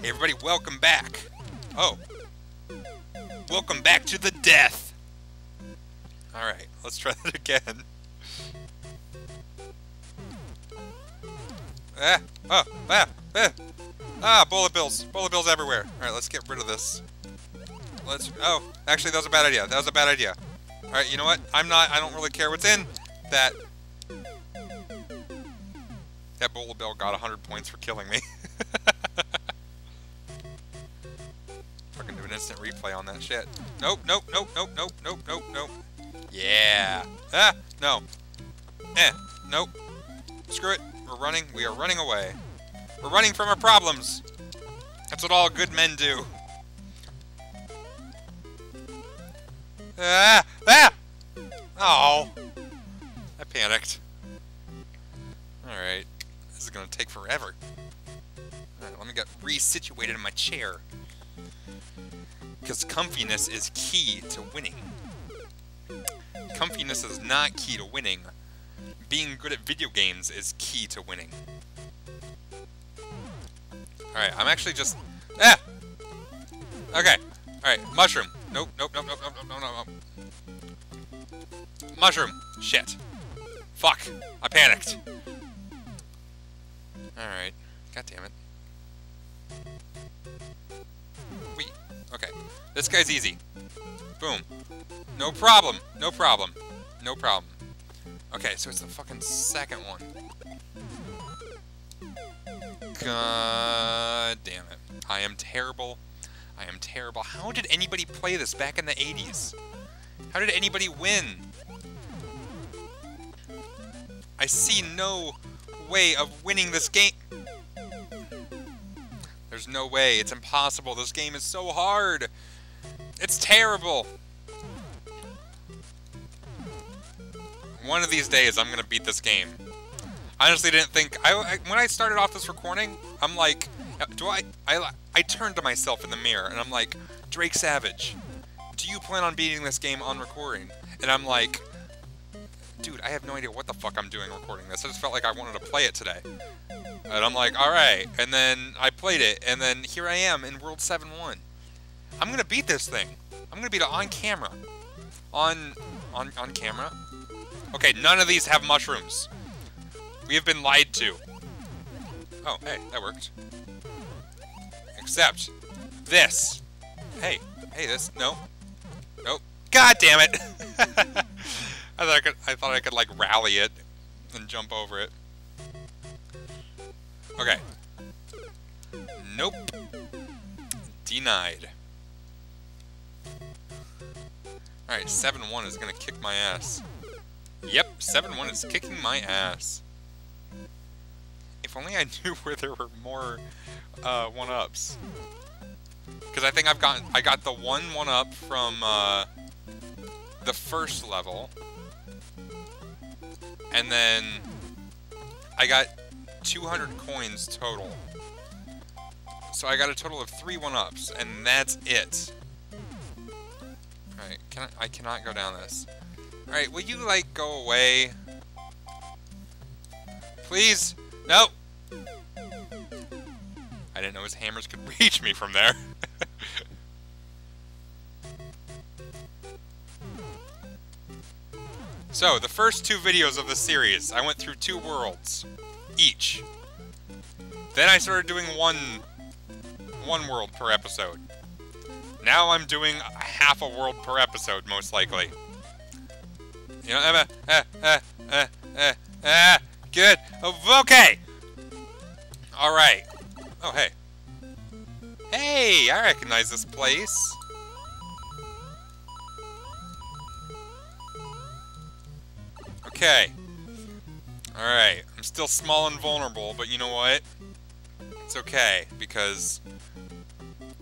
Hey everybody, welcome back. Oh. Welcome back to the death. Alright, let's try that again. Bullet bills. Bullet bills everywhere. Alright, let's get rid of this. Oh, actually that was a bad idea. That was a bad idea. Alright, you know what? I don't really care what's in that. That Bullet Bill got 100 points for killing me. Fucking do an instant replay on that shit. Nope, nope, nope, nope, nope, nope, nope, nope. Yeah. Ah, no. Eh, nope. Screw it. We're running. We are running away. We're running from our problems. That's what all good men do. Ah, ah! Oh. I panicked. Alright. This is gonna take forever. Alright, let me get resituated in my chair. Because comfiness is key to winning. Comfiness is not key to winning. Being good at video games is key to winning. Alright, I'm actually just... Ah! Okay. Alright, mushroom. Nope, nope, nope, nope, nope, nope, nope, nope. Mushroom. Shit. Fuck. I panicked. Alright. God damn it. Wait. Okay. This guy's easy. Boom. No problem. No problem. No problem. Okay, so it's the fucking second one. God damn it. I am terrible. I am terrible. How did anybody play this back in the 80s? How did anybody win? I see no way of winning this game. There's no way. It's impossible. This game is so hard. It's terrible. One of these days, I'm gonna beat this game. I honestly didn't think when I started off this recording, I'm like, I turned to myself in the mirror and I'm like, Drake Savage, do you plan on beating this game on recording? And I'm like, dude, I have no idea what the fuck I'm doing recording this. I just felt like I wanted to play it today. And I'm like, alright. And then I played it, and then here I am in World 7-1. I'm gonna beat this thing. I'm gonna beat it on camera. On camera? Okay, none of these have mushrooms. We have been lied to. Oh, hey, that worked. Except this. Hey. Hey, this. No. Nope. God damn it! I thought I could like rally it and jump over it. Okay. Nope. Denied. Alright, 7-1 is gonna kick my ass. Yep, 7-1 is kicking my ass. If only I knew where there were more 1-ups. Because I think I got the one-up from the first level. And then I got 200 coins total. So I got a total of 3 one-ups, and that's it. Alright, I cannot go down this. Alright, will you, like, go away? Please? No! I didn't know his hammers could reach me from there. So, the first 2 videos of the series, I went through 2 worlds. Each. Then I started doing one world per episode. Now I'm doing half a world per episode, most likely. You know, good. Oh, okay. All right. Oh, hey. Hey, I recognize this place. Okay. All right. I'm still small and vulnerable, but you know what? It's okay, because...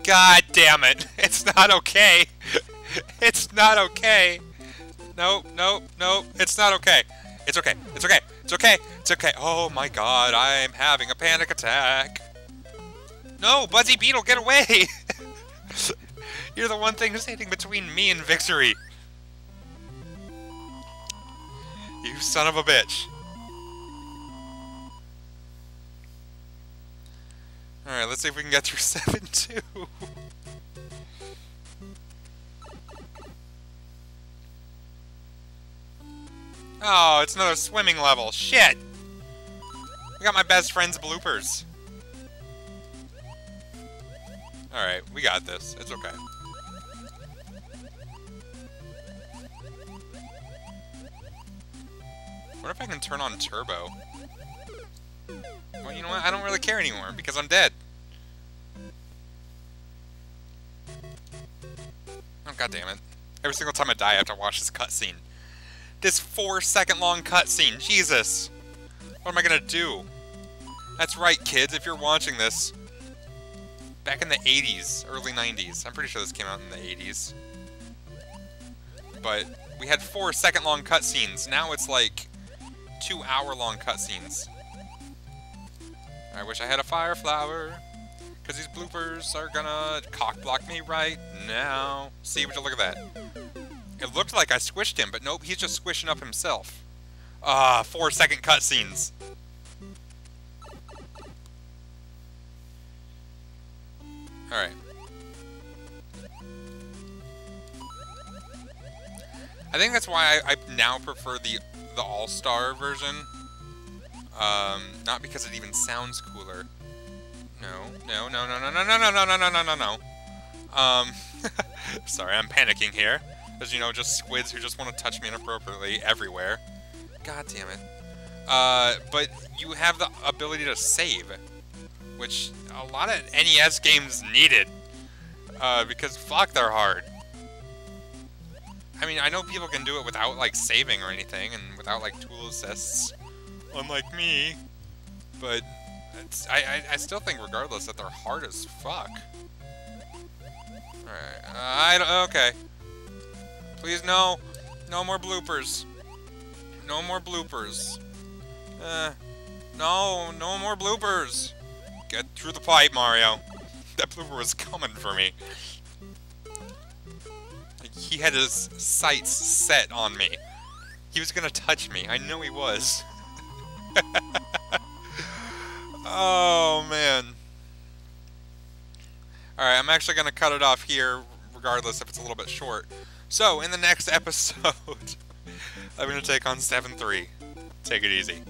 God damn it! It's not okay! It's not okay! No, no, no, it's not okay! It's okay, it's okay, it's okay, it's okay! Oh my god, I'm having a panic attack! No, Buzzy Beetle, get away! You're the one thing standing between me and victory! You son of a bitch! Alright, let's see if we can get through 7-2. Oh, it's another swimming level. Shit! I got my best friend's bloopers. Alright, we got this. It's okay. What if I can turn on turbo? Well, you know what? I don't really care anymore because I'm dead. Oh, god damn it. Every single time I die, I have to watch this cutscene. This 4-second long cutscene. Jesus. What am I gonna do? That's right, kids. If you're watching this, back in the 80s, early 90s. I'm pretty sure this came out in the 80s. But we had 4-second long cutscenes. Now it's like 2-hour long cutscenes. I wish I had a fire flower, because these bloopers are gonna cock-block me right now. See, would you look at that? It looked like I squished him, but nope, he's just squishing up himself. 4-second cutscenes. Alright. I think that's why I now prefer the All-Star version. Not because it even sounds cooler. No. Sorry, I'm panicking here. As you know, just squids who just want to touch me inappropriately everywhere. God damn it. But you have the ability to save, which a lot of NES games needed. Because fuck, they're hard. I mean, I know people can do it without, like, saving or anything, and without, like, tool assists. Unlike me, but it's, I still think, regardless, that they're hard as fuck. Alright, okay. Please, no more bloopers. No more bloopers. No more bloopers. Get through the pipe, Mario. That blooper was coming for me. He had his sights set on me. He was gonna touch me. I know he was. Oh, man. Alright, I'm actually going to cut it off here, regardless if it's a little bit short. So, in the next episode, I'm going to take on 7-3. Take it easy.